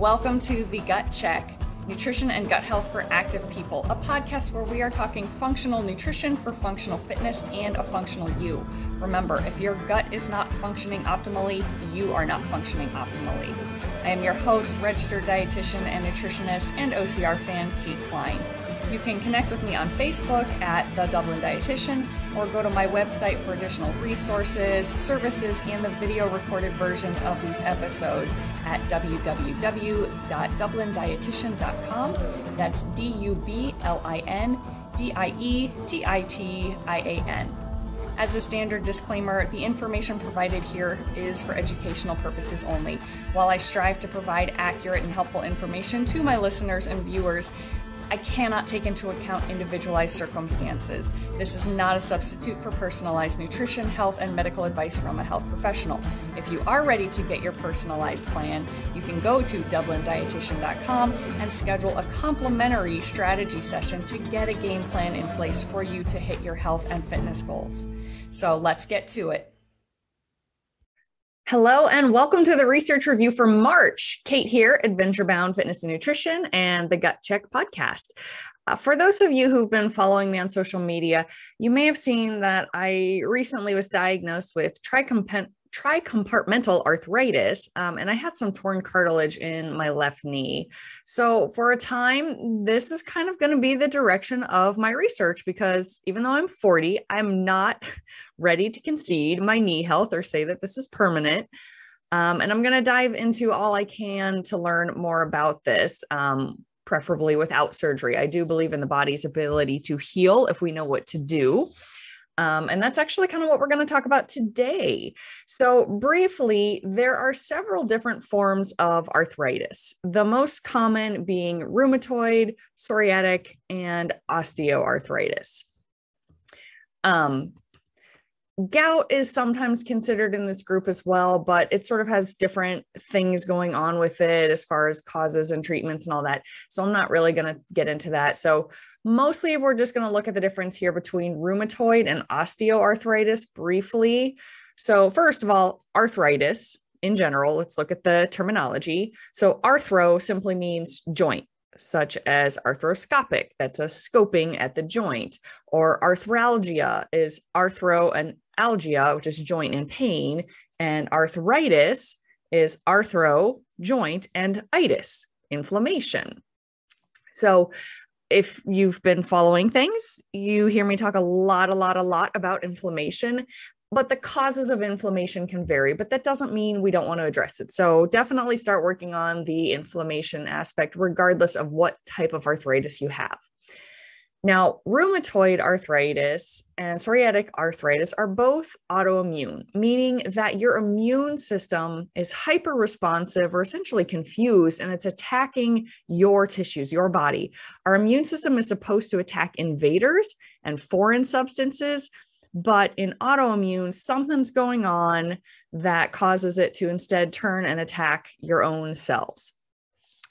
Welcome to The Gut Check, Nutrition and Gut Health for Active People, a podcast where we are talking functional nutrition for functional fitness and a functional you. Remember, if your gut is not functioning optimally, you are not functioning optimally. I am your host, registered dietitian and nutritionist and OCR fan, Kate Klein. You can connect with me on Facebook at The Dublin Dietitian, or go to my website for additional resources, services, and the video recorded versions of these episodes at www.DublinDietitian.com. That's DublinDietitian. As a standard disclaimer, the information provided here is for educational purposes only. While I strive to provide accurate and helpful information to my listeners and viewers, I cannot take into account individualized circumstances. This is not a substitute for personalized nutrition, health, and medical advice from a health professional. If you are ready to get your personalized plan, you can go to DublinDietitian.com and schedule a complimentary strategy session to get a game plan in place for you to hit your health and fitness goals. So let's get to it. Hello and welcome to the research review for March. Kate here, Adventure Bound Fitness and Nutrition and the Gut Check podcast. For those of you who've been following me on social media, you may have seen that I recently was diagnosed with tricompartmental arthritis, and I had some torn cartilage in my left knee. So for a time, this is kind of going to be the direction of my research, because even though I'm 40, I'm not ready to concede my knee health or say that this is permanent. And I'm going to dive into all I can to learn more about this, preferably without surgery. I do believe in the body's ability to heal if we know what to do. And that's actually kind of what we're going to talk about today. So briefly, there are several different forms of arthritis, the most common being rheumatoid, psoriatic, and osteoarthritis. Gout is sometimes considered in this group as well, but it sort of has different things going on with it as far as causes and treatments and all that. So I'm not really going to get into that. So mostly we're just going to look at the difference here between rheumatoid and osteoarthritis briefly. So first of all, arthritis in general, let's look at the terminology. So arthro simply means joint, such as arthroscopic, that's a scoping at the joint, or arthralgia is arthro and algia, which is joint and pain, and arthritis is arthro, joint, and itis, inflammation. So if you've been following things, you hear me talk a lot about inflammation, but the causes of inflammation can vary, but that doesn't mean we don't want to address it. So definitely start working on the inflammation aspect, regardless of what type of arthritis you have. Now, rheumatoid arthritis and psoriatic arthritis are both autoimmune, meaning that your immune system is hyper-responsive or essentially confused, and it's attacking your tissues, your body. Our immune system is supposed to attack invaders and foreign substances, but in autoimmune, something's going on that causes it to instead turn and attack your own cells.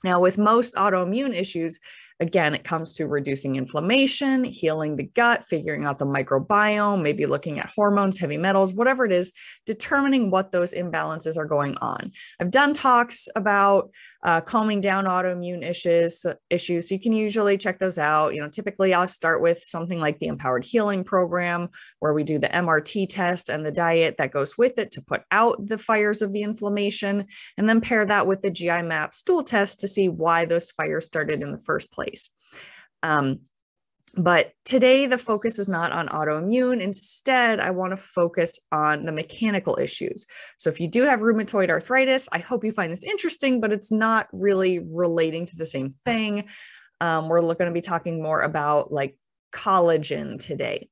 Now, with most autoimmune issues, again, it comes to reducing inflammation, healing the gut, figuring out the microbiome, maybe looking at hormones, heavy metals, whatever it is, determining what those imbalances are going on. I've done talks about calming down autoimmune issues. So you can usually check those out. You know, typically I'll start with something like the Empowered Healing Program, where we do the MRT test and the diet that goes with it to put out the fires of the inflammation, and then pair that with the GI Map stool test to see why those fires started in the first place. But today the focus is not on autoimmune. Instead, I want to focus on the mechanical issues. So if you do have rheumatoid arthritis, I hope you find this interesting, but it's not really relating to the same thing. We're going to be talking more about like collagen today.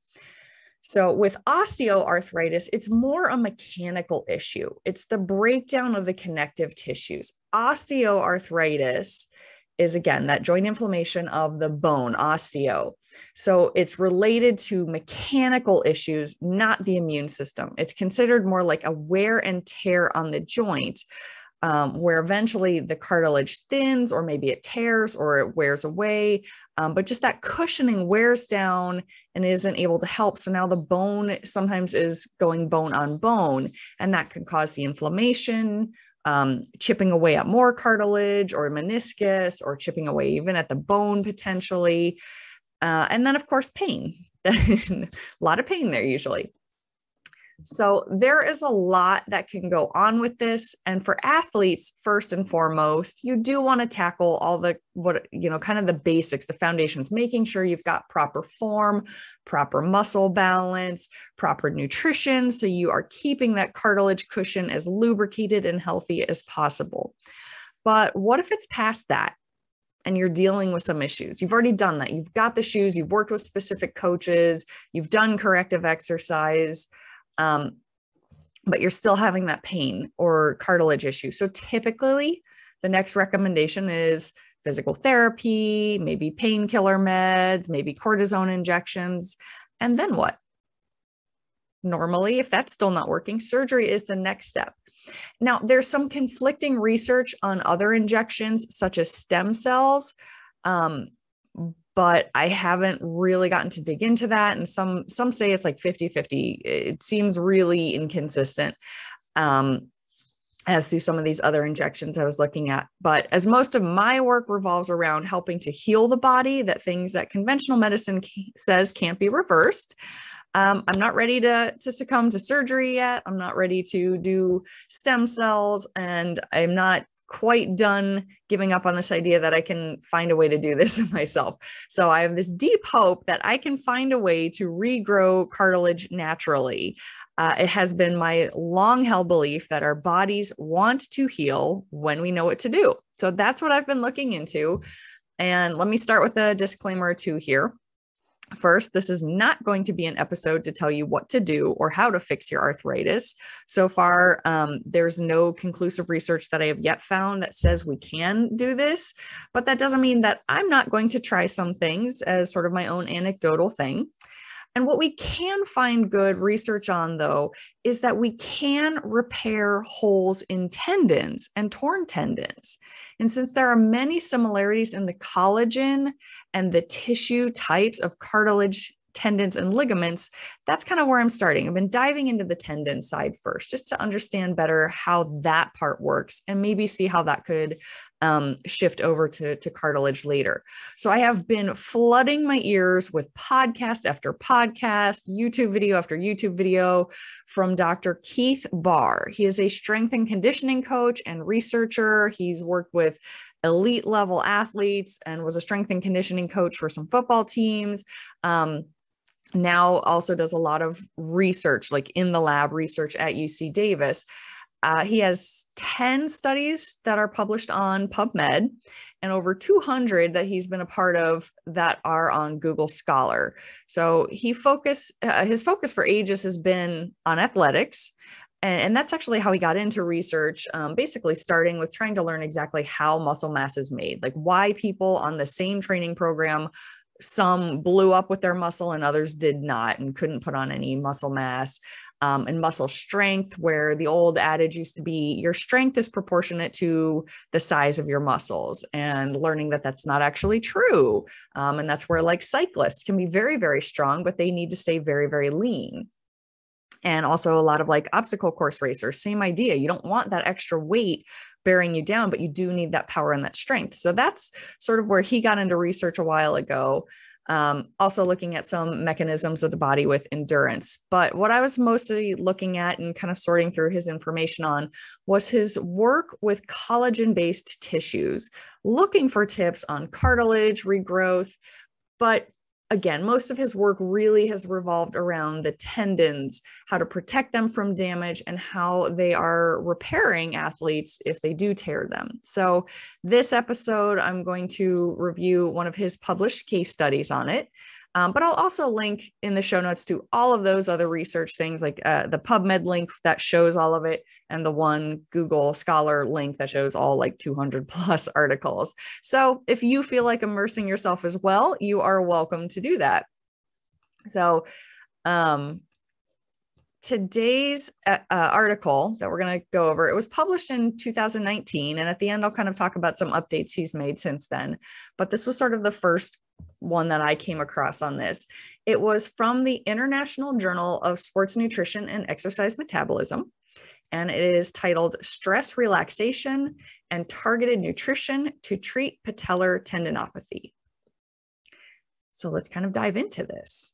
So with osteoarthritis, it's more a mechanical issue. It's the breakdown of the connective tissues. Osteoarthritis is again that joint inflammation of the bone, osteo. So it's related to mechanical issues, not the immune system. It's considered more like a wear and tear on the joint, where eventually the cartilage thins, or maybe it tears or it wears away, but just that cushioning wears down and isn't able to help. So now the bone sometimes is going bone on bone, and that can cause the inflammation, chipping away at more cartilage or meniscus, or chipping away even at the bone potentially. And then of course, pain, a lot of pain there usually. So there is a lot that can go on with this. And for athletes, first and foremost, you do want to tackle all the, kind of the basics, the foundations, making sure you've got proper form, proper muscle balance, proper nutrition, so you are keeping that cartilage cushion as lubricated and healthy as possible. But what if it's past that and you're dealing with some issues? You've already done that. You've got the shoes, you've worked with specific coaches, you've done corrective exercise, but you're still having that pain or cartilage issue. So typically the next recommendation is physical therapy, maybe painkiller meds, maybe cortisone injections. And then what? Normally, if that's still not working, surgery is the next step. Now, there's some conflicting research on other injections, such as stem cells, but I haven't really gotten to dig into that. And some say it's like 50-50. It seems really inconsistent as to some of these other injections I was looking at. But as most of my work revolves around helping to heal the body, that things that conventional medicine says can't be reversed. I'm not ready to succumb to surgery yet. I'm not ready to do stem cells, and I'm not quite done giving up on this idea that I can find a way to do this myself. So I have this deep hope that I can find a way to regrow cartilage naturally. It has been my long-held belief that our bodies want to heal when we know what to do. So that's what I've been looking into. And let me start with a disclaimer or two here. First, this is not going to be an episode to tell you what to do or how to fix your arthritis. So far, there's no conclusive research that I have yet found that says we can do this, but that doesn't mean that I'm not going to try some things as sort of my own anecdotal thing. And what we can find good research on, though, is that we can repair holes in tendons and torn tendons. And since there are many similarities in the collagen and the tissue types of cartilage, tendons, and ligaments, that's kind of where I'm starting. I've been diving into the tendon side first, just to understand better how that part works and maybe see how that could shift over to cartilage later. So I have been flooding my ears with podcast after podcast, YouTube video after YouTube video from Dr. Keith Baar. He is a strength and conditioning coach and researcher. He's worked with elite level athletes and was a strength and conditioning coach for some football teams. Now also does a lot of research, like in the lab research at UC Davis. He has 10 studies that are published on PubMed and over 200 that he's been a part of that are on Google Scholar. So he his focus for ages has been on athletics. And that's actually how he got into research, basically starting with trying to learn exactly how muscle mass is made, like why people on the same training program, some blew up with their muscle and others did not and couldn't put on any muscle mass. And muscle strength, where the old adage used to be, your strength is proportionate to the size of your muscles, and learning that that's not actually true. And that's where like cyclists can be very, very strong, but they need to stay very, very lean. And also a lot of like obstacle course racers, same idea. You don't want that extra weight bearing you down, but you do need that power and that strength. So that's sort of where he got into research a while ago. Also looking at some mechanisms of the body with endurance. But what I was mostly looking at and kind of sorting through his information on was his work with collagen-based tissues, looking for tips on cartilage regrowth. But again, most of his work really has revolved around the tendons, how to protect them from damage and how they are repairing athletes if they do tear them. So this episode, I'm going to review one of his published case studies on it. But I'll also link in the show notes to all of those other research things, like the PubMed link that shows all of it, and the one Google Scholar link that shows all like 200 plus articles. So if you feel like immersing yourself as well, you are welcome to do that. So today's article that we're going to go over, it was published in 2019. And at the end, I'll kind of talk about some updates he's made since then. But this was sort of the first one that I came across on this. It was from the International Journal of Sports Nutrition and Exercise Metabolism. and it is titled Stress Relaxation and Targeted Nutrition to Treat Patellar Tendinopathy. So let's kind of dive into this.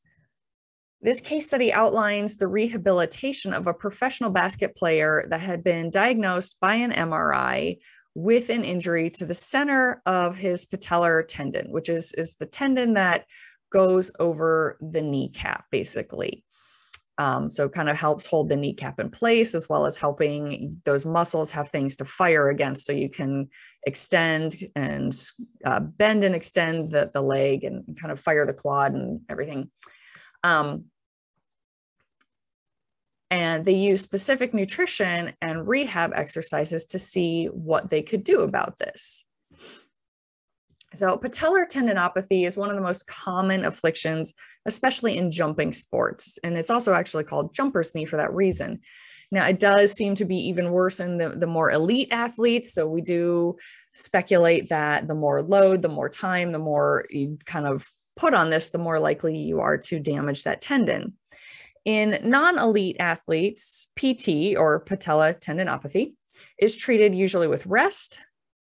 This case study outlines the rehabilitation of a professional basket player that had been diagnosed by an MRI with an injury to the center of his patellar tendon, which is the tendon that goes over the kneecap, basically. So kind of helps hold the kneecap in place, as well as helping those muscles have things to fire against so you can extend and bend and extend the leg and kind of fire the quad and everything. And they used specific nutrition and rehab exercises to see what they could do about this. So patellar tendinopathy is one of the most common afflictions, especially in jumping sports. And it's also actually called jumper's knee for that reason. Now, it does seem to be even worse in the more elite athletes. So we do speculate that the more load, the more time, the more you kind of put on this, the more likely you are to damage that tendon. In non-elite athletes, PT or patella tendinopathy is treated usually with rest,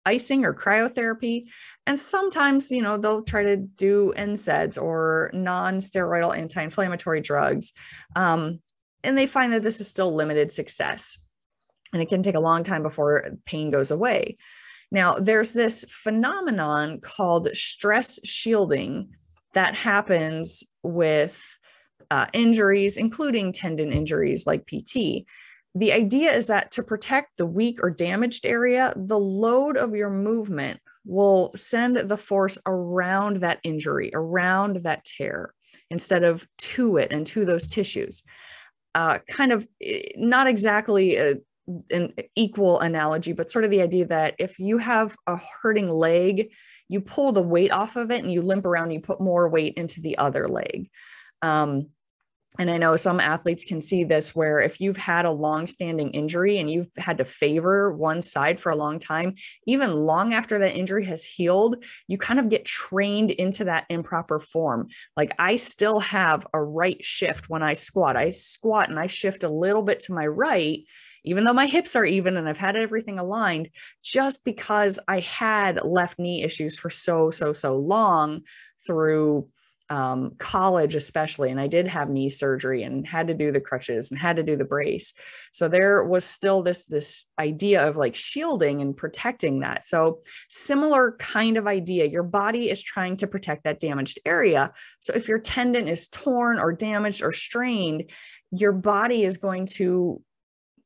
icing or cryotherapy, and sometimes, you know, they'll try to do NSAIDs or non-steroidal anti-inflammatory drugs, and they find that this is still limited success, and it can take a long time before pain goes away. Now, there's this phenomenon called stress shielding that happens with injuries, including tendon injuries like PT. The idea is that to protect the weak or damaged area, the load of your movement will send the force around that injury, around that tear, instead of to it and to those tissues. Kind of not exactly an equal analogy, but sort of the idea that if you have a hurting leg, you pull the weight off of it and you limp around, and you put more weight into the other leg. And I know some athletes can see this where if you've had a long-standing injury and you've had to favor one side for a long time, even long after that injury has healed, you kind of get trained into that improper form. Like I still have a right shift when I squat and I shift a little bit to my right, even though my hips are even and I've had everything aligned, just because I had left knee issues for so long through college, especially. And I did have knee surgery and had to do the crutches and had to do the brace. So there was still this idea of like shielding and protecting that. So similar kind of idea, your body is trying to protect that damaged area. So if your tendon is torn or damaged or strained, your body is going to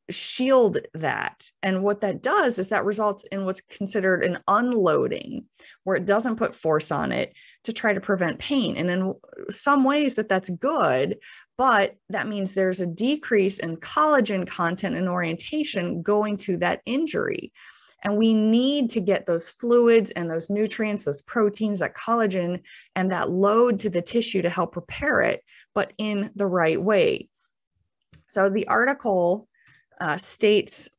shield that. And what that does is that results in what's considered an unloading, where it doesn't put force on it to try to prevent pain. And in some ways that's good, but that means there's a decrease in collagen content and orientation going to that injury. And we need to get those fluids and those nutrients, those proteins, that collagen, and that load to the tissue to help repair it, but in the right way. So the article states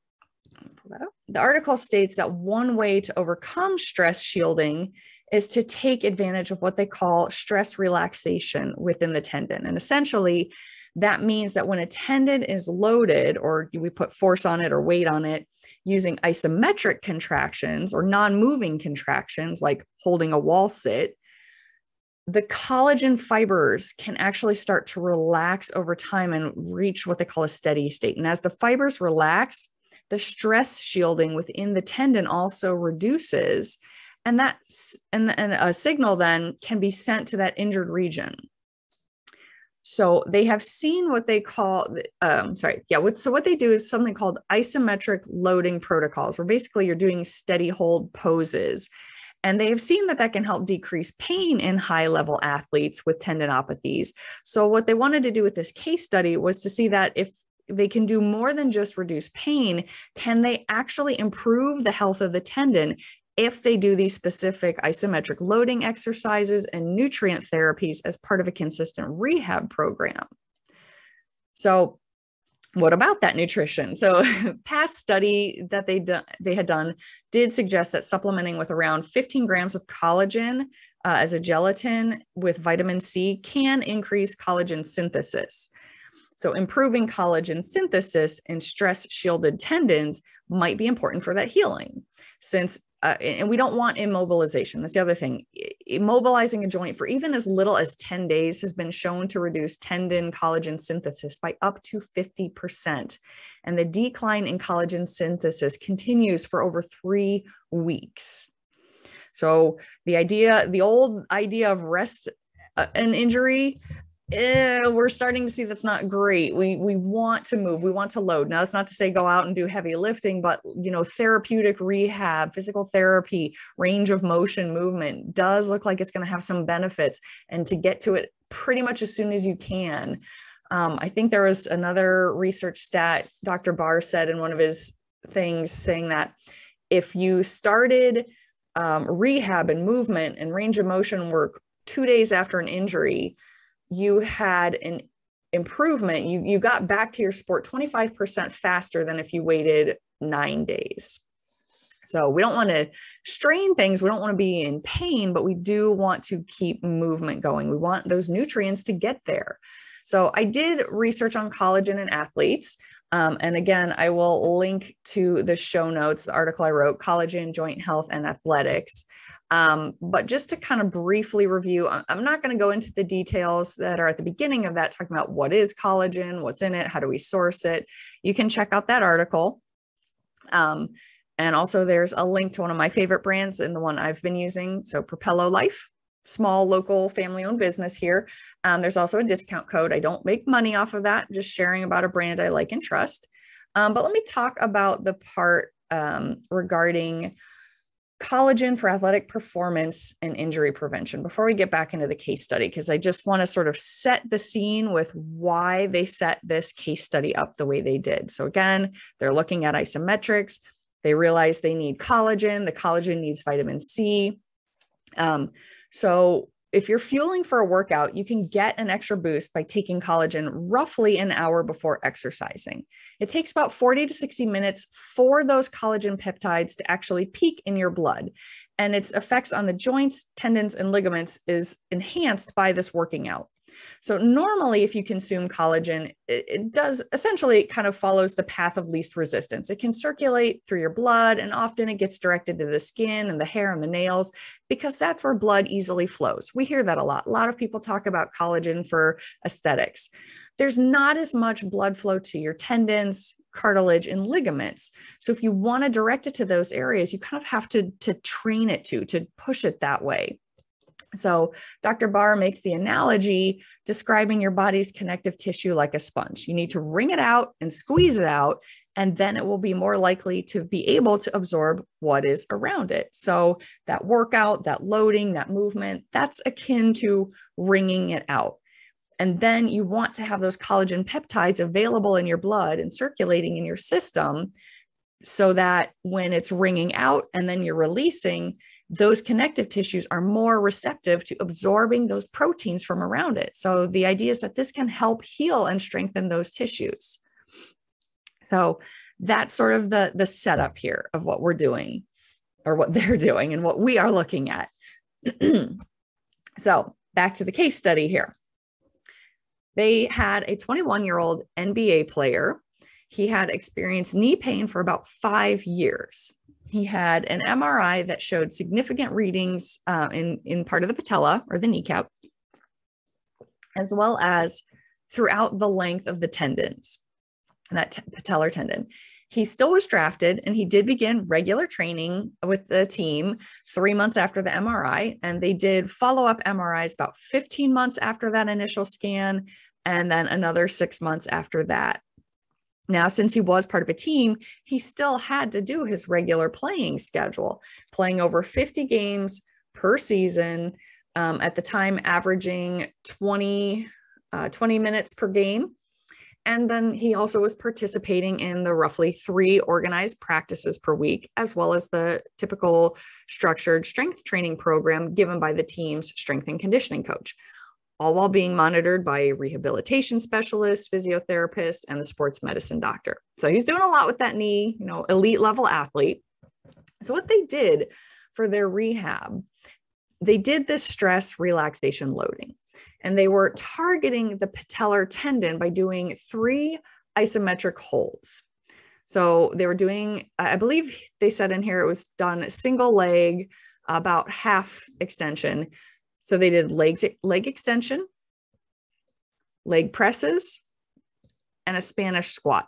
that one way to overcome stress shielding is to take advantage of what they call stress relaxation within the tendon. And essentially, that means that when a tendon is loaded, or we put force on it or weight on it, using isometric contractions or non-moving contractions, like holding a wall sit, the collagen fibers can actually start to relax over time and reach what they call a steady state. And as the fibers relax, the stress shielding within the tendon also reduces, and a signal then can be sent to that injured region. So they have seen what they call, so what they do is something called isometric loading protocols, where basically you're doing steady hold poses. And they have seen that can help decrease pain in high-level athletes with tendinopathies. So what they wanted to do with this case study was to see that if they can do more than just reduce pain, can they actually improve the health of the tendon if they do these specific isometric loading exercises and nutrient therapies as part of a consistent rehab program? So what about that nutrition? So past study that they had done did suggest that supplementing with around 15 grams of collagen as a gelatin with vitamin C can increase collagen synthesis. So improving collagen synthesis in stress-shielded tendons might be important for that healing, since and we don't want immobilization. That's the other thing. Immobilizing a joint for even as little as 10 days has been shown to reduce tendon collagen synthesis by up to 50%. And the decline in collagen synthesis continues for over 3 weeks. So the old idea of rest an injury, we're starting to see that's not great. We want to move, we want to load. Now, that's not to say go out and do heavy lifting, but you know, therapeutic rehab, physical therapy, range of motion movement does look like it's going to have some benefits, and to get to it pretty much as soon as you can. I think there was another research stat Dr. Baar said in one of his things, saying that if you started rehab and movement and range of motion work 2 days after an injury, you had an improvement. You got back to your sport 25% faster than if you waited 9 days. So we don't want to strain things. We don't want to be in pain, but we do want to keep movement going. We want those nutrients to get there. So I did research on collagen in athletes. And again, I will link to the show notes, the article I wrote, Collagen, Joint Health, and Athletics. But just to kind of briefly review, I'm not going to go into the details that are at the beginning of that, talking about what is collagen, what's in it, how do we source it. You can check out that article. And also there's a link to one of my favorite brands and the one I've been using. So Propello Life, small local family-owned business here. There's also a discount code. I don't make money off of that, just sharing about a brand I like and trust. But let me talk about the part regarding collagen for athletic performance and injury prevention before we get back into the case study, because I just want to sort of set the scene with why they set this case study up the way they did. So again, they're looking at isometrics. They realize they need collagen. The collagen needs vitamin C. So if you're fueling for a workout, you can get an extra boost by taking collagen roughly an hour before exercising. It takes about 40 to 60 minutes for those collagen peptides to actually peak in your blood, and its effects on the joints, tendons, and ligaments is enhanced by this working out. So normally if you consume collagen, it does essentially kind of follows the path of least resistance. It can circulate through your blood, and often it gets directed to the skin and the hair and the nails, because that's where blood easily flows. We hear that a lot. A lot of people talk about collagen for aesthetics. There's not as much blood flow to your tendons, cartilage, and ligaments. So if you want to direct it to those areas, you kind of have to train it to push it that way. So Dr. Baar makes the analogy describing your body's connective tissue like a sponge. You need to wring it out and squeeze it out, and then it will be more likely to be able to absorb what is around it. So that workout, that loading, that movement, that's akin to wringing it out. And then you want to have those collagen peptides available in your blood and circulating in your system, so that when it's wringing out and then you're releasing, those connective tissues are more receptive to absorbing those proteins from around it. So the idea is that this can help heal and strengthen those tissues. So that's sort of the setup here of what we're doing, or what they're doing and what we are looking at. So back to the case study here. They had a 21-year-old NBA player. He had experienced knee pain for about 5 years. He had an MRI that showed significant readings in part of the patella or the kneecap, as well as throughout the length of the tendons, that patellar tendon. He still was drafted, and he did begin regular training with the team 3 months after the MRI, and they did follow-up MRIs about 15 months after that initial scan, and then another 6 months after that. Now, since he was part of a team, he still had to do his regular playing schedule, playing over 50 games per season, at the time averaging 20 minutes per game. And then he also was participating in the roughly 3 organized practices per week, as well as the typical structured strength training program given by the team's strength and conditioning coach, all while being monitored by a rehabilitation specialist, physiotherapist, and the sports medicine doctor. So he's doing a lot with that knee, you know, elite level athlete. So what they did for their rehab, they did this stress relaxation loading. and they were targeting the patellar tendon by doing 3 isometric holds. So they were doing, I believe they said in here, it was done single leg, about half extension. So they did leg extension, leg presses, and a Spanish squat.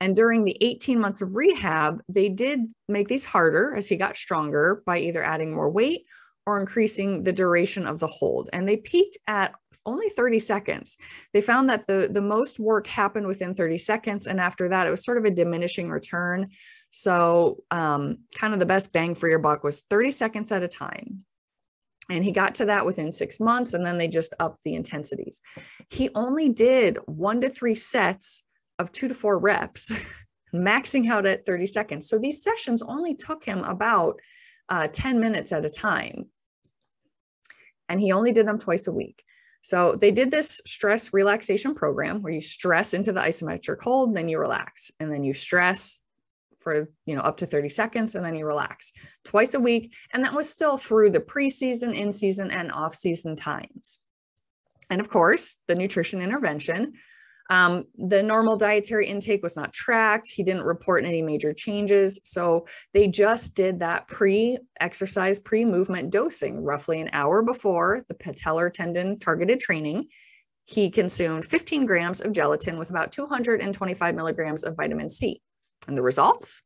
And during the 18 months of rehab, they did make these harder as he got stronger by either adding more weight or increasing the duration of the hold. And they peaked at only 30 seconds. They found that the most work happened within 30 seconds. And after that, it was sort of a diminishing return. So kind of the best bang for your buck was 30 seconds at a time. And he got to that within 6 months, and then they just upped the intensities. He only did 1 to 3 sets of 2 to 4 reps, maxing out at 30 seconds. So these sessions only took him about 10 minutes at a time. And he only did them twice a week. So they did this stress relaxation program where you stress into the isometric hold, then you relax, and then you stress for, you know, up to 30 seconds, and then you relax twice a week. And that was still through the preseason, in-season, and off-season times. And of course, the nutrition intervention. The normal dietary intake was not tracked. He didn't report any major changes. So they just did that pre-exercise, pre-movement dosing roughly an hour before the patellar tendon targeted training. He consumed 15 grams of gelatin with about 225 milligrams of vitamin C. And the results?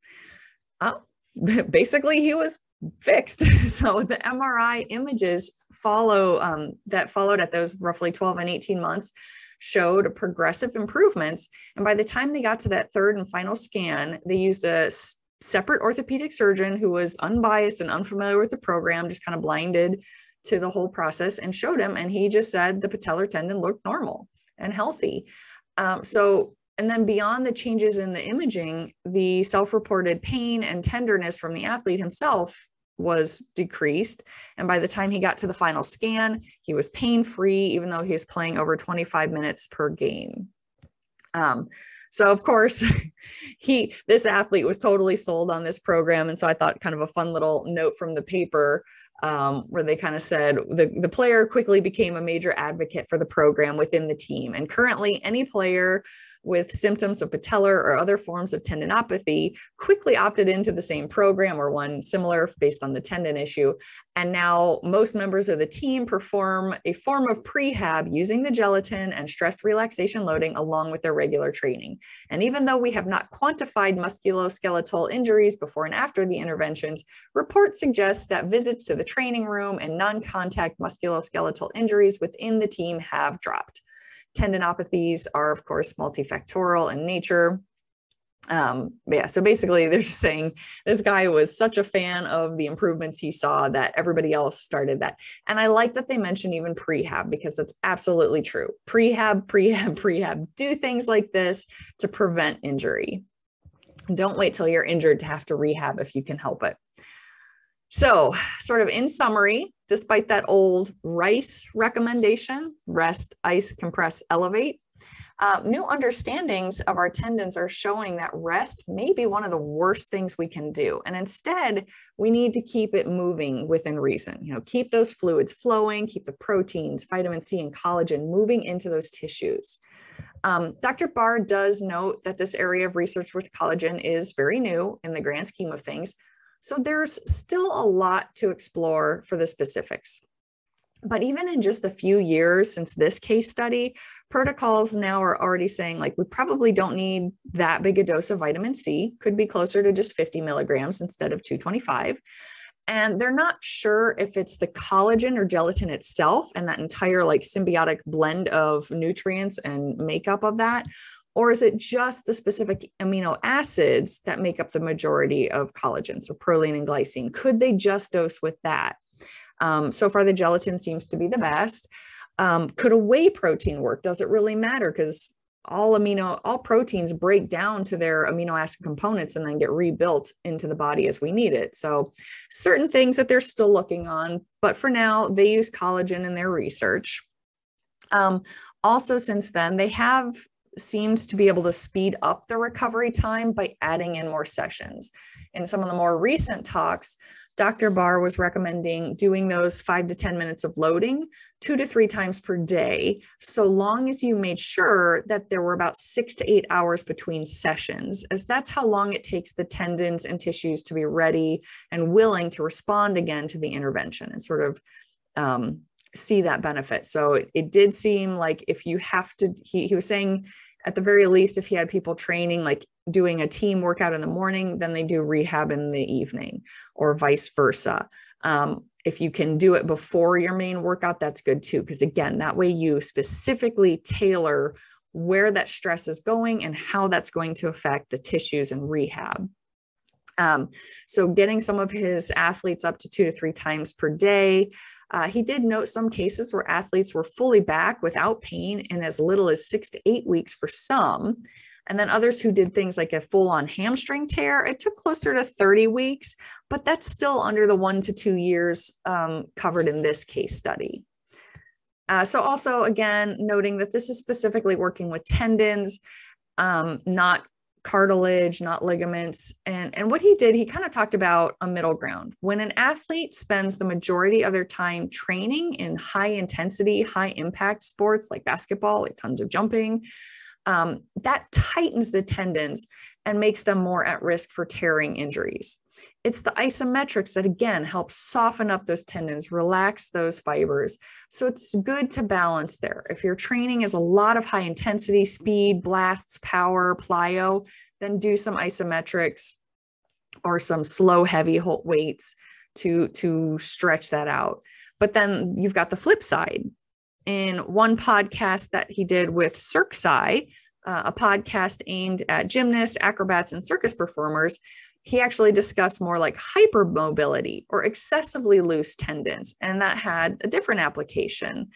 Basically, he was fixed. So the MRI images that followed at those roughly 12 and 18 months showed progressive improvements. And by the time they got to that third and final scan, they used a separate orthopedic surgeon who was unbiased and unfamiliar with the program, just kind of blinded to the whole process, and showed him. And he just said the patellar tendon looked normal and healthy. And then beyond the changes in the imaging, the self-reported pain and tenderness from the athlete himself was decreased. And by the time he got to the final scan, he was pain-free, even though he was playing over 25 minutes per game. So of course, this athlete was totally sold on this program. And so I thought kind of a fun little note from the paper where they kind of said the player quickly became a major advocate for the program within the team. And currently, any player with symptoms of patellar or other forms of tendinopathy quickly opted into the same program or one similar based on the tendon issue. And now most members of the team perform a form of prehab using the gelatin and stress relaxation loading along with their regular training. And even though we have not quantified musculoskeletal injuries before and after the interventions, reports suggest that visits to the training room and non-contact musculoskeletal injuries within the team have dropped. Tendinopathies are, of course, multifactorial in nature. So basically, they're just saying this guy was such a fan of the improvements he saw that everybody else started that. And I like that they mentioned even prehab, because that's absolutely true. Prehab. Do things like this to prevent injury. Don't wait till you're injured to have to rehab if you can help it. So sort of in summary, despite that old RICE recommendation, rest, ice, compress, elevate, new understandings of our tendons are showing that rest may be one of the worst things we can do. And instead, we need to keep it moving within reason. You know, keep those fluids flowing, keep the proteins, vitamin C and collagen moving into those tissues. Dr. Baar does note that this area of research with collagen is very new in the grand scheme of things. So there's still a lot to explore for the specifics. But even in just a few years since this case study, protocols now are already saying, like, we probably don't need that big a dose of vitamin C, could be closer to just 50 milligrams instead of 225. And they're not sure if it's the collagen or gelatin itself and that entire like symbiotic blend of nutrients and makeup of that, or is it just the specific amino acids that make up the majority of collagen, so proline and glycine? Could they just dose with that? So far, the gelatin seems to be the best. Could a whey protein work? Does it really matter? Because all proteins break down to their amino acid components and then get rebuilt into the body as we need it. So certain things that they're still looking on, but for now, they use collagen in their research. Also, since then, they have seemed to be able to speed up the recovery time by adding in more sessions. In some of the more recent talks, Dr. Baar was recommending doing those 5 to 10 minutes of loading 2 to 3 times per day, so long as you made sure that there were about 6 to 8 hours between sessions, as that's how long it takes the tendons and tissues to be ready and willing to respond again to the intervention and sort of see that benefit. So it did seem like if you have to, he was saying at the very least, if he had people training, like doing a team workout in the morning, then they do rehab in the evening or vice versa. If you can do it before your main workout, that's good too. Because again, that way you specifically tailor where that stress is going and how that's going to affect the tissues and rehab. So getting some of his athletes up to 2 to 3 times per day. He did note some cases where athletes were fully back without pain in as little as 6 to 8 weeks for some. And then others who did things like a full-on hamstring tear, it took closer to 30 weeks, but that's still under the 1 to 2 years covered in this case study. So also, again, noting that this is specifically working with tendons, not cartilage, not ligaments. And what he did, he kind of talked about a middle ground. When an athlete spends the majority of their time training in high intensity, high impact sports like basketball, like tons of jumping, that tightens the tendons and makes them more at risk for tearing injuries. It's the isometrics that again help soften up those tendons, relax those fibers. So it's good to balance there. If your training is a lot of high intensity, speed, blasts, power, plyo, then do some isometrics or some slow, heavy weights to stretch that out. But then you've got the flip side. In one podcast that he did with Cirque Sci, a podcast aimed at gymnasts, acrobats, and circus performers, he actually discussed more like hypermobility or excessively loose tendons, and that had a different application.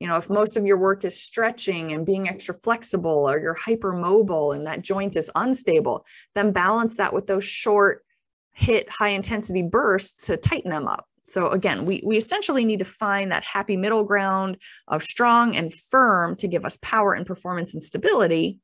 You know, if most of your work is stretching and being extra flexible, or you're hypermobile and that joint is unstable, then balance that with those short hit high intensity bursts to tighten them up. So again, we essentially need to find that happy middle ground of strong and firm to give us power and performance and stability,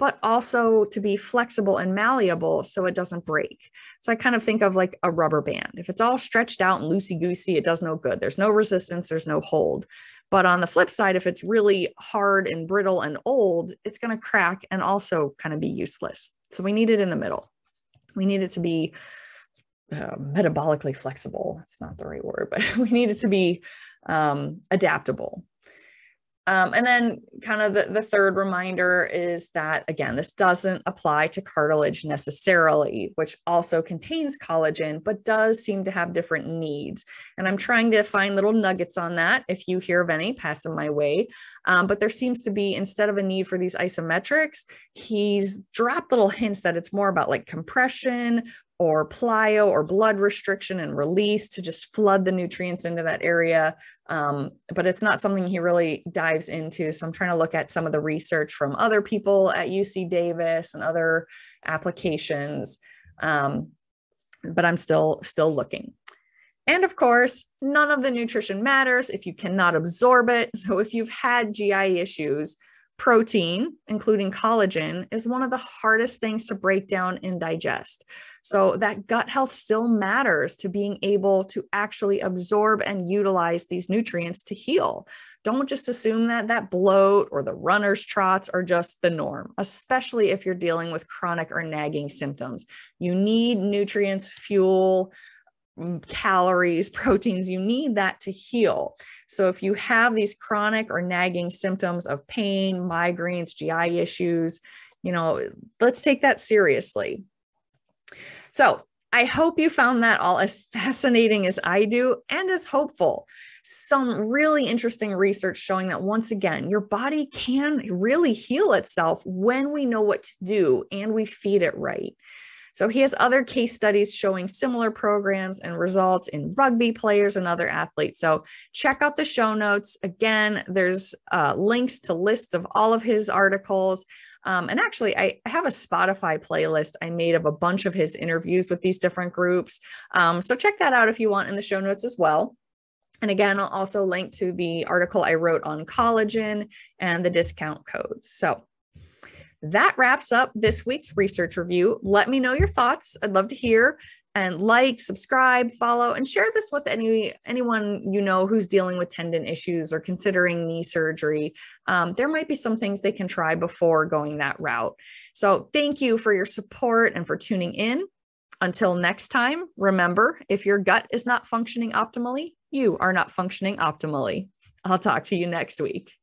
but also to be flexible and malleable so it doesn't break. So I kind of think of like a rubber band. If it's all stretched out and loosey-goosey, it does no good. There's no resistance, there's no hold. But on the flip side, if it's really hard and brittle and old, it's gonna crack and also kind of be useless. So we need it in the middle. We need it to be metabolically flexible. That's not the right word, but we need it to be adaptable. And then kind of the third reminder is that, again, this doesn't apply to cartilage necessarily, which also contains collagen, but does seem to have different needs. And I'm trying to find little nuggets on that. If you hear of any, pass them my way. But there seems to be, instead of a need for these isometrics, he's dropped little hints that it's more about like compression, or plyo or blood restriction and release to just flood the nutrients into that area. But it's not something he really dives into. So I'm trying to look at some of the research from other people at UC Davis and other applications, but I'm still looking. And of course, none of the nutrition matters if you cannot absorb it. So if you've had GI issues, protein, including collagen, is one of the hardest things to break down and digest. So that gut health still matters to being able to actually absorb and utilize these nutrients to heal. Don't just assume that that bloat or the runner's trots are just the norm, especially if you're dealing with chronic or nagging symptoms. You need nutrients, fuel, calories, proteins, you need that to heal. So if you have these chronic or nagging symptoms of pain, migraines, GI issues, you know, let's take that seriously. So I hope you found that all as fascinating as I do and as hopeful. Some really interesting research showing that once again, your body can really heal itself when we know what to do and we feed it right. So he has other case studies showing similar programs and results in rugby players and other athletes. So check out the show notes. Again, there's links to lists of all of his articles. And actually, I have a Spotify playlist I made of a bunch of his interviews with these different groups. So check that out if you want in the show notes as well. And again, I'll also link to the article I wrote on collagen and the discount codes. So that wraps up this week's research review. Let me know your thoughts. I'd love to hear. and like, subscribe, follow, and share this with anyone you know who's dealing with tendon issues or considering knee surgery. There might be some things they can try before going that route. So thank you for your support and for tuning in. Until next time, remember, if your gut is not functioning optimally, you are not functioning optimally. I'll talk to you next week.